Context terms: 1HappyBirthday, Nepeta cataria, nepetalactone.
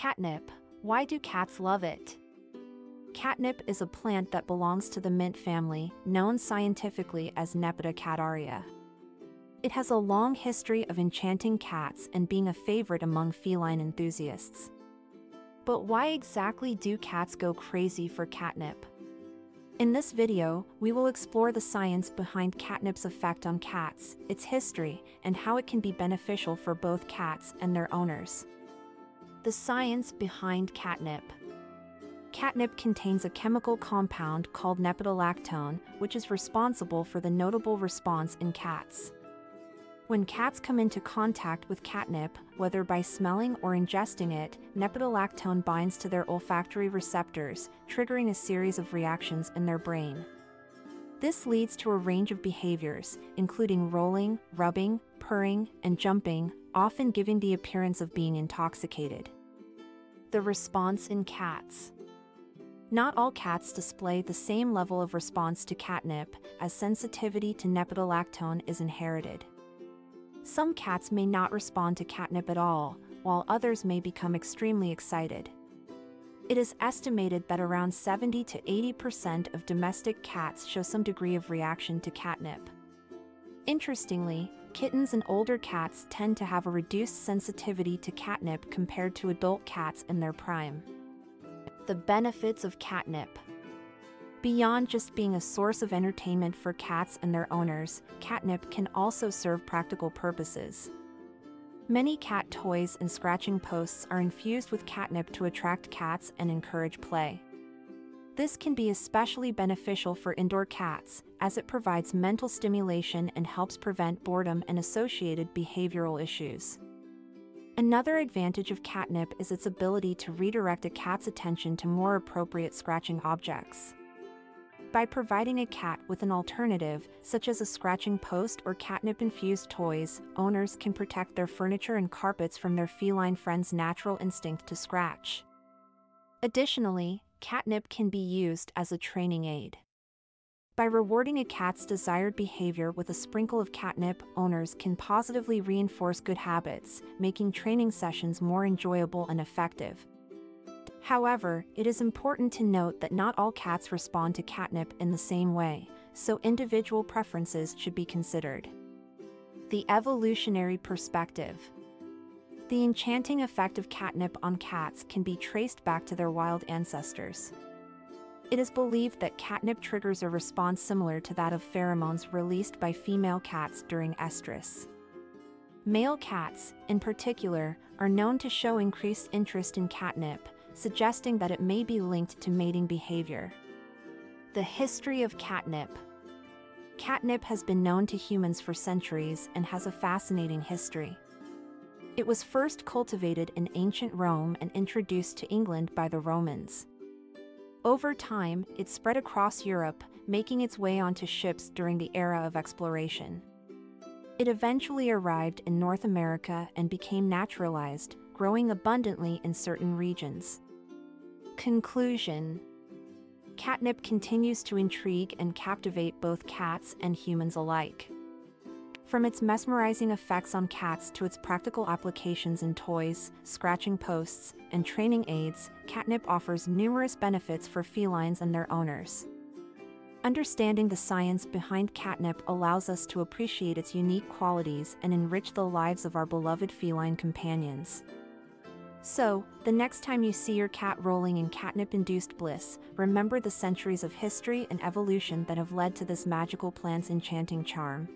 Catnip. Why do cats love it? Catnip is a plant that belongs to the mint family, known scientifically as Nepeta cataria. It has a long history of enchanting cats and being a favorite among feline enthusiasts. But why exactly do cats go crazy for catnip? In this video, we will explore the science behind catnip's effect on cats, its history, and how it can be beneficial for both cats and their owners. The science behind catnip. Catnip contains a chemical compound called nepetalactone, which is responsible for the notable response in cats. When cats come into contact with catnip, whether by smelling or ingesting it, nepetalactone binds to their olfactory receptors, triggering a series of reactions in their brain. This leads to a range of behaviors, including rolling, rubbing, purring, and jumping, often giving the appearance of being intoxicated. The response in cats. Not all cats display the same level of response to catnip, as sensitivity to nepetalactone is inherited. Some cats may not respond to catnip at all, while others may become extremely excited. It is estimated that around 70 to 80% of domestic cats show some degree of reaction to catnip. Interestingly, kittens and older cats tend to have a reduced sensitivity to catnip compared to adult cats in their prime. The benefits of catnip. Beyond just being a source of entertainment for cats and their owners, catnip can also serve practical purposes. Many cat toys and scratching posts are infused with catnip to attract cats and encourage play. This can be especially beneficial for indoor cats, as it provides mental stimulation and helps prevent boredom and associated behavioral issues. Another advantage of catnip is its ability to redirect a cat's attention to more appropriate scratching objects. By providing a cat with an alternative, such as a scratching post or catnip-infused toys, owners can protect their furniture and carpets from their feline friend's natural instinct to scratch. Additionally, catnip can be used as a training aid. By rewarding a cat's desired behavior with a sprinkle of catnip, owners can positively reinforce good habits, making training sessions more enjoyable and effective. However, it is important to note that not all cats respond to catnip in the same way, so individual preferences should be considered. The evolutionary perspective. The enchanting effect of catnip on cats can be traced back to their wild ancestors. It is believed that catnip triggers a response similar to that of pheromones released by female cats during estrus. Male cats, in particular, are known to show increased interest in catnip, suggesting that it may be linked to mating behavior. The history of catnip. Catnip has been known to humans for centuries and has a fascinating history. It was first cultivated in ancient Rome and introduced to England by the Romans. Over time, it spread across Europe, making its way onto ships during the era of exploration. It eventually arrived in North America and became naturalized, growing abundantly in certain regions. Conclusion. Catnip continues to intrigue and captivate both cats and humans alike. From its mesmerizing effects on cats to its practical applications in toys, scratching posts, and training aids, catnip offers numerous benefits for felines and their owners. Understanding the science behind catnip allows us to appreciate its unique qualities and enrich the lives of our beloved feline companions. So, the next time you see your cat rolling in catnip-induced bliss, remember the centuries of history and evolution that have led to this magical plant's enchanting charm.